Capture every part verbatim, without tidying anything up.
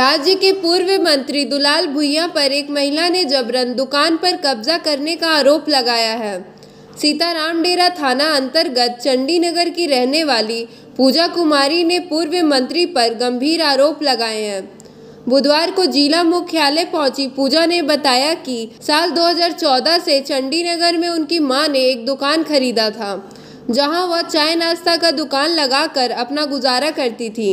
राज्य के पूर्व मंत्री दुलाल भुइयां पर एक महिला ने जबरन दुकान पर कब्जा करने का आरोप लगाया है। सीताराम डेरा थाना अंतर्गत चंडीनगर की रहने वाली पूजा कुमारी ने पूर्व मंत्री पर गंभीर आरोप लगाए हैं। बुधवार को जिला मुख्यालय पहुंची पूजा ने बताया कि साल दो हज़ार चौदह से चंडीनगर में उनकी मां ने एक दुकान खरीदा था, जहां वह चाय नाश्ता का दुकान लगाकर अपना गुजारा करती थी,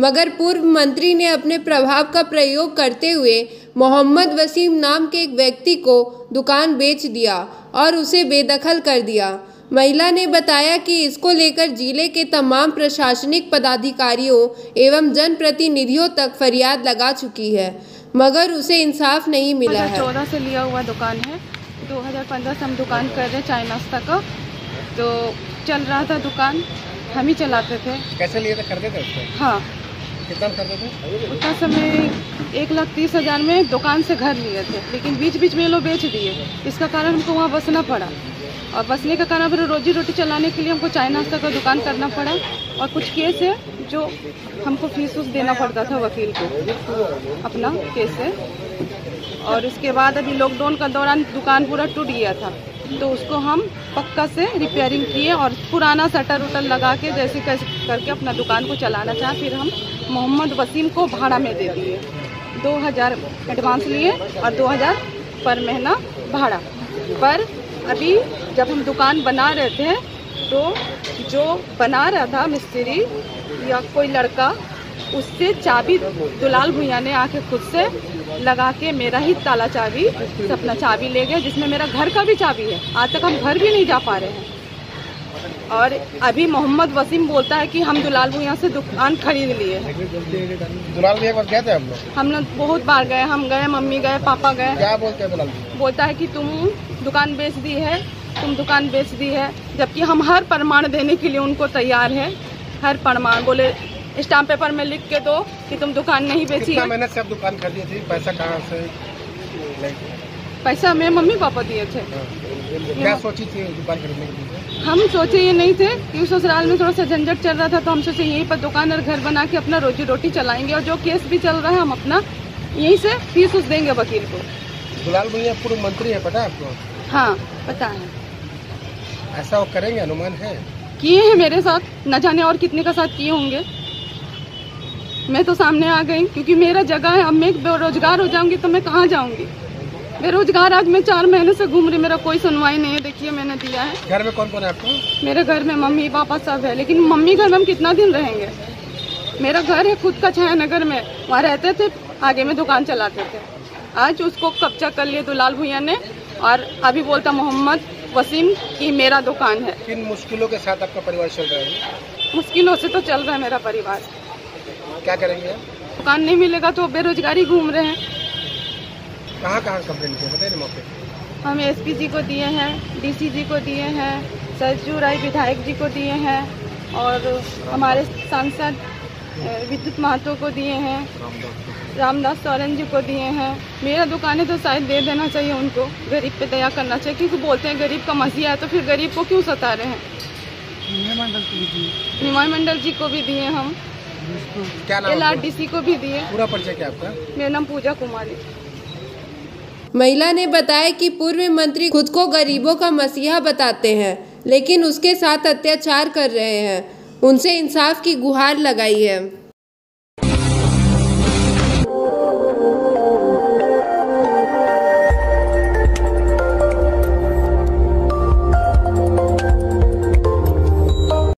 मगर पूर्व मंत्री ने अपने प्रभाव का प्रयोग करते हुए मोहम्मद वसीम नाम के एक व्यक्ति को दुकान बेच दिया और उसे बेदखल कर दिया। महिला ने बताया कि इसको लेकर जिले के तमाम प्रशासनिक पदाधिकारियों एवं जनप्रतिनिधियों तक फरियाद लगा चुकी है, मगर उसे इंसाफ नहीं मिला है। चौदह से लिया हुआ दुकान है, दो हज़ार पंद्रह से हम दुकान कर रहे चाय नाश्ता का, तो चल रहा था दुकान, हम ही चलाते थे। कैसे लिए थे? खरीदे थे उसको? हाँ। कितना खरीदे थे? उतना समय एक लाख तीस हज़ार में दुकान से घर लिए थे, लेकिन बीच बीच में लोग बेच दिए, इसका कारण हमको वहाँ बसना पड़ा और बसने का कारण फिर रोजी रोटी चलाने के लिए हमको चाय नाश्ता का दुकान करना पड़ा। और कुछ केस है जो हमको फीस उस देना पड़ता था वकील को, अपना केस है। और उसके बाद अभी लॉकडाउन का दौरान दुकान पूरा टूट गया था, तो उसको हम पक्का से रिपेयरिंग किए और पुराना शटर उटर लगा के जैसे कैसे करके अपना दुकान को चलाना चाहा। फिर हम मोहम्मद वसीम को भाड़ा में दे दिए, दो हज़ार एडवांस लिए और दो हज़ार पर महीना भाड़ा पर। अभी जब हम दुकान बना रहे थे तो जो बना रहा था मिस्त्री या कोई लड़का, उससे चाबी दुलाल भुइयां ने आके खुद से लगा के मेरा ही ताला चाबी से अपना चाबी ले गया, जिसमें मेरा घर का भी चाबी है। आज तक हम घर भी नहीं जा पा रहे हैं। और अभी मोहम्मद वसीम बोलता है कि हम दुलाल भुइयां से दुकान खरीद लिए हैं। दुलाल भुइयां गए थे हम लोग हम लोग बहुत बार गए, हम गए, मम्मी गए, पापा गए। क्या बोलते हैं? दुलाल बोलता है कि तुम दुकान बेच दी है, तुम दुकान बेच दी है, जबकि हम हर प्रमाण देने के लिए उनको तैयार है। हर प्रमाण बोले स्टाम्प पेपर में लिख के दो कि तुम दुकान नहीं बेची है। मैंने सब दुकान खरीदी थी, पैसा कहाँ से? पैसा मैं मम्मी पापा दिए थे। क्या सोची थी दुकान खरीदने के लिए? हम सोचे ये नहीं थे कि ससुराल में थोड़ा सा झंझट चल रहा था, तो हम सोचे यहीं पर दुकान और घर बना के अपना रोजी रोटी चलाएंगे, और जो केस भी चल रहा है हम अपना यहीं से फीस उस देंगे वकील को। दुलाल भैया पूर्व मंत्री है, पता है आपको? हाँ पता है। ऐसा वो करेंगे, अनुमान है? किए हैं मेरे साथ, न जाने और कितने का साथ किए होंगे। मैं तो सामने आ गई क्योंकि मेरा जगह है। अब मैं बेरोजगार हो जाऊंगी तो मैं कहाँ जाऊंगी? बेरोजगार आज मैं चार महीने से घूम रही, मेरा कोई सुनवाई नहीं है। देखिए मैंने दिया है। घर में कौन कौन है आपको? मेरे घर में मम्मी पापा सब है, लेकिन मम्मी घर में हम कितना दिन रहेंगे? मेरा घर है खुद का छायानगर में, वहाँ रहते थे, आगे में दुकान चलाते थे। आज उसको कब्जा कर लिया दुलाल भुइयां ने, और अभी बोलता मोहम्मद वसीम की मेरा दुकान है। किन मुश्किलों के साथ आपका परिवार चल रहा है? मुश्किलों से तो चल रहा है मेरा परिवार। क्या करेंगे? दुकान नहीं मिलेगा तो बेरोजगारी घूम रहे हैं। कहाँ कहाँ कंप्लेन किया बताइए मौके? हम एसपीजी को दिए हैं, डीसीजी को दिए हैं, सरजू राय विधायक जी को दिए हैं, और हमारे सांसद विद्युत महातो को दिए हैं, रामदास सोरन जी को दिए हैं। मेरा दुकान है तो शायद दे देना चाहिए उनको, गरीब पे दया करना चाहिए, क्योंकि बोलते हैं गरीब का मसीहा है, तो फिर गरीब को क्यों सता रहे हैं? निमाई मंडल जी को भी दिए हम, एल आर डी सी को भी दिए। पूरा परिचय क्या आपका? मेरा नाम पूजा कुमारी। महिला ने बताया कि पूर्व मंत्री खुद को गरीबों का मसीहा बताते हैं, लेकिन उसके साथ अत्याचार कर रहे हैं। उनसे इंसाफ की गुहार लगाई है।